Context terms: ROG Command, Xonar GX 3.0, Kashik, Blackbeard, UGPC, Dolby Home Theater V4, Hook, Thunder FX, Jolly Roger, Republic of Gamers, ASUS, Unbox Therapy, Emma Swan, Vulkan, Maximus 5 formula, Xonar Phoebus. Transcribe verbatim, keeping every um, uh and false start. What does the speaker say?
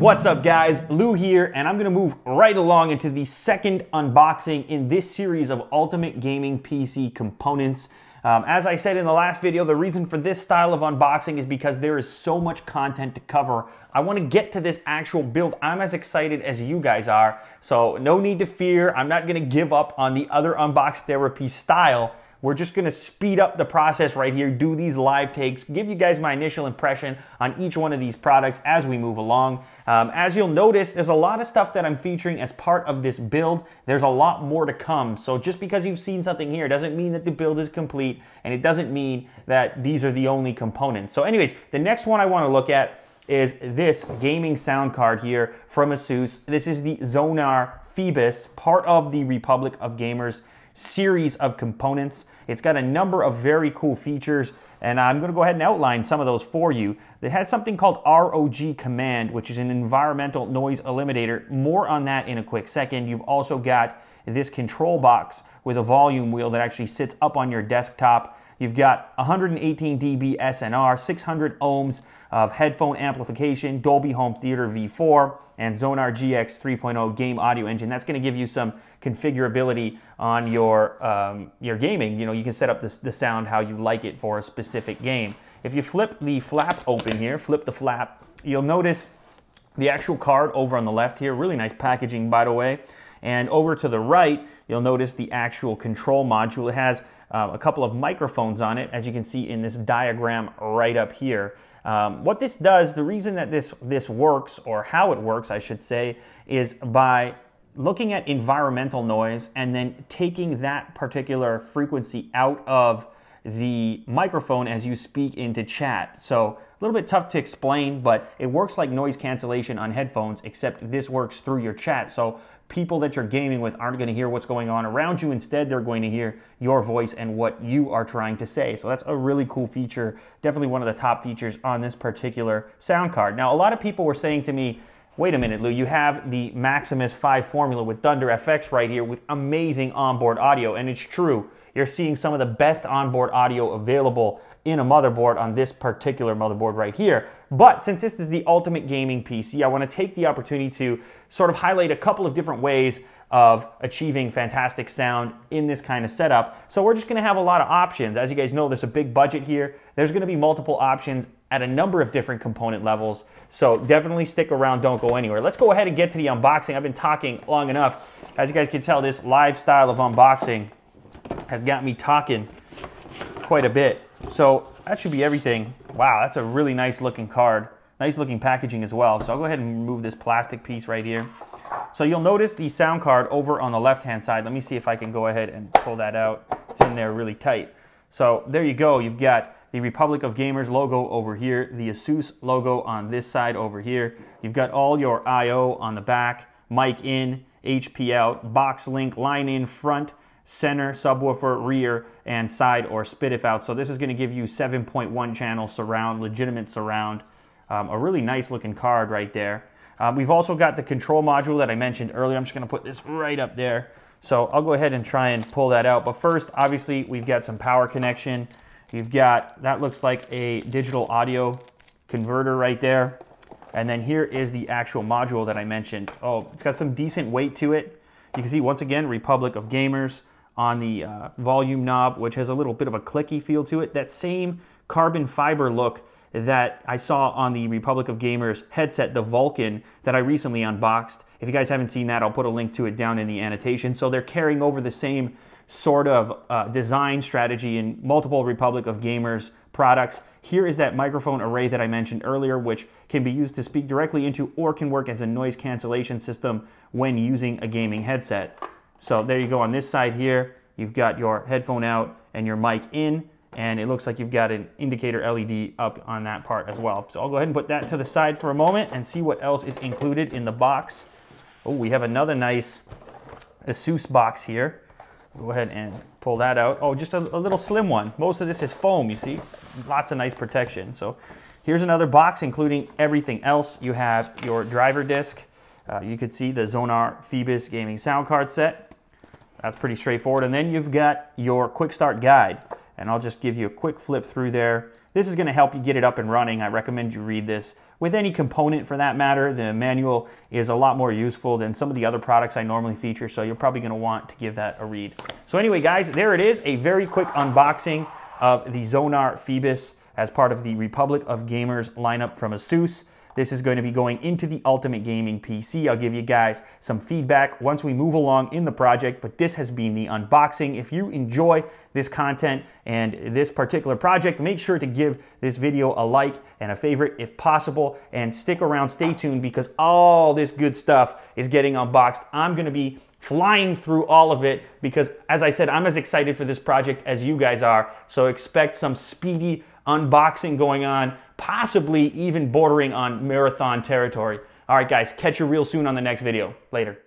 What's up guys, Lou here, and I'm gonna move right along into the second unboxing in this series of Ultimate Gaming P C components. Um, as I said in the last video, the reason for this style of unboxing is because there is so much content to cover. I want to get to this actual build. I'm as excited as you guys are, so no need to fear. I'm not going to give up on the other Unbox Therapy style. We're just going to speed up the process right here, do these live takes, give you guys my initial impression on each one of these products as we move along. Um, as you'll notice, there's a lot of stuff that I'm featuring as part of this build. There's a lot more to come. So just because you've seen something here doesn't mean that the build is complete, and it doesn't mean that these are the only components. So anyways, the next one I want to look at is this gaming sound card here from ASUS. This is the Xonar Phoebus, part of the Republic of Gamers series of components. It's got a number of very cool features, and I'm going to go ahead and outline some of those for you. It has something called R O G Command, which is an environmental noise eliminator. More on that in a quick second. You've also got this control box with a volume wheel that actually sits up on your desktop. You've got one hundred eighteen D B S N R, six hundred ohms of headphone amplification, Dolby Home Theater V four, and Xonar G X three point oh game audio engine. That's going to give you some configurability on your, um, your gaming. You know, you can set up this, the sound how you like it for a specific game. If you flip the flap open here, flip the flap, you'll notice the actual card over on the left here. Really nice packaging, by the way. And over to the right, you'll notice the actual control module. It has Uh, a couple of microphones on it, as you can see in this diagram right up here. Um, what this does, the reason that this, this works, or how it works, I should say, is by looking at environmental noise and then taking that particular frequency out of the microphone as you speak into chat. So a little bit tough to explain, but it works like noise cancellation on headphones, except this works through your chat. So people that you're gaming with aren't going to hear what's going on around you. Instead, they're going to hear your voice and what you are trying to say. So that's a really cool feature. Definitely one of the top features on this particular sound card. Now, a lot of people were saying to me, wait a minute, Lou, you have the Maximus five formula with Thunder F X right here with amazing onboard audio, and it's true. You're seeing some of the best onboard audio available in a motherboard on this particular motherboard right here. But since this is the Ultimate Gaming P C, I want to take the opportunity to sort of highlight a couple of different ways of achieving fantastic sound in this kind of setup. So we're just going to have a lot of options. As you guys know, there's a big budget here. There's going to be multiple options at a number of different component levels. So definitely stick around, don't go anywhere. Let's go ahead and get to the unboxing. I've been talking long enough. As you guys can tell, this live style of unboxing has got me talking quite a bit. So that should be everything. Wow, that's a really nice looking card. Nice looking packaging as well. So I'll go ahead and remove this plastic piece right here. So you'll notice the sound card over on the left-hand side. Let me see if I can go ahead and pull that out. It's in there really tight. So there you go. You've got the Republic of Gamers logo over here, the ASUS logo on this side over here. You've got all your I O on the back, mic in, H P out, box link, line in, front, center, subwoofer, rear, and side or spit-if out. So this is going to give you seven point one channel surround, legitimate surround. Um, a really nice looking card right there. Uh, we've also got the control module that I mentioned earlier. I'm just going to put this right up there. So I'll go ahead and try and pull that out. But first, obviously, we've got some power connection. You've got, that looks like a digital audio converter right there. And then here is the actual module that I mentioned. Oh, it's got some decent weight to it. You can see, once again, Republic of Gamers on the uh, volume knob, which has a little bit of a clicky feel to it. That same carbon fiber look that I saw on the Republic of Gamers headset, the Vulkan, that I recently unboxed. If you guys haven't seen that, I'll put a link to it down in the annotation. So they're carrying over the same sort of uh, design strategy in multiple Republic of Gamers products. Here is that microphone array that I mentioned earlier, which can be used to speak directly into or can work as a noise cancellation system when using a gaming headset. So there you go. On this side here, you've got your headphone out and your mic in, and it looks like you've got an indicator L E D up on that part as well. So I'll go ahead and put that to the side for a moment and see what else is included in the box. Oh, we have another nice ASUS box here. Go ahead and pull that out. Oh, just a, a little slim one. Most of this is foam, you see. Lots of nice protection. So here's another box including everything else. You have your driver disc. Uh, you could see the Xonar Phoebus gaming sound card set. That's pretty straightforward. And then you've got your quick start guide. And I'll just give you a quick flip through there. This is going to help you get it up and running. I recommend you read this. With any component for that matter, the manual is a lot more useful than some of the other products I normally feature, so you're probably going to want to give that a read. So anyway, guys, there it is, a very quick unboxing of the Xonar Phoebus as part of the Republic of Gamers lineup from ASUS. This is going to be going into the Ultimate Gaming P C. I'll give you guys some feedback once we move along in the project, but this has been the unboxing. If you enjoy this content and this particular project, make sure to give this video a like and a favorite if possible, and stick around, stay tuned, because all this good stuff is getting unboxed. I'm going to be flying through all of it because, as I said, I'm as excited for this project as you guys are, so expect some speedy unboxing going on, possibly even bordering on marathon territory. All right, guys, catch you real soon on the next video. Later.